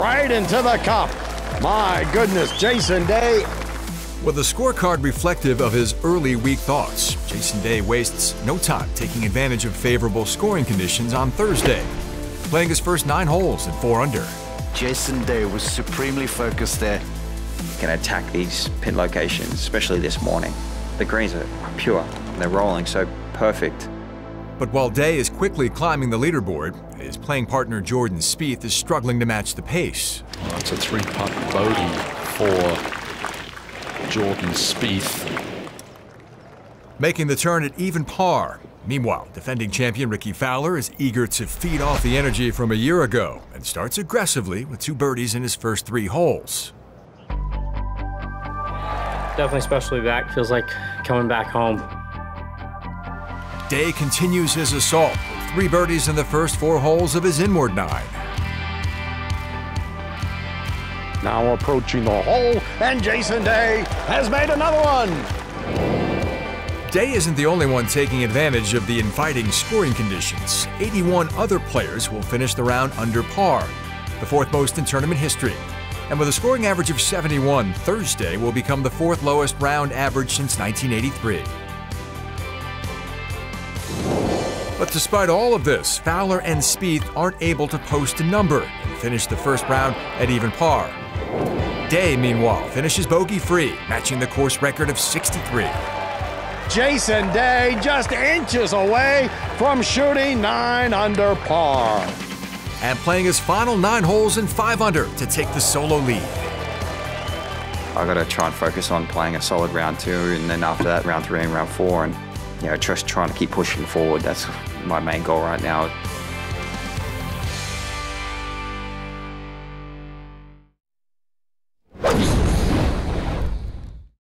right into the cup. My goodness, Jason Day. With a scorecard reflective of his early week thoughts, Jason Day wastes no time taking advantage of favorable scoring conditions on Thursday, playing his first 9 holes at 4 under. Jason Day was supremely focused there. You can attack these pin locations, especially this morning. The greens are pure, and they're rolling so perfect. But while Day is quickly climbing the leaderboard, his playing partner Jordan Spieth is struggling to match the pace. Well, that's a 3-putt bogey for Jordan Spieth, making the turn at even par. Meanwhile, defending champion Ricky Fowler is eager to feed off the energy from a year ago and starts aggressively with 2 birdies in his first 3 holes. Definitely special to be back. Feels like coming back home. Day continues his assault with 3 birdies in the first 4 holes of his inward 9. Now approaching the hole, and Jason Day has made another one. Day isn't the only one taking advantage of the inviting scoring conditions. 81 other players will finish the round under par, the 4th most in tournament history. And with a scoring average of 71, Thursday will become the 4th lowest round average since 1983. But despite all of this, Fowler and Spieth aren't able to post a number and finish the first round at even par. Day, meanwhile, finishes bogey-free, matching the course record of 63. Jason Day just inches away from shooting 9 under par. And playing his final 9 holes in 5 under to take the solo lead. I got to try and focus on playing a solid round 2, and then after that, round 3 and round 4, and you know, just trying to keep pushing forward. That's my main goal right now.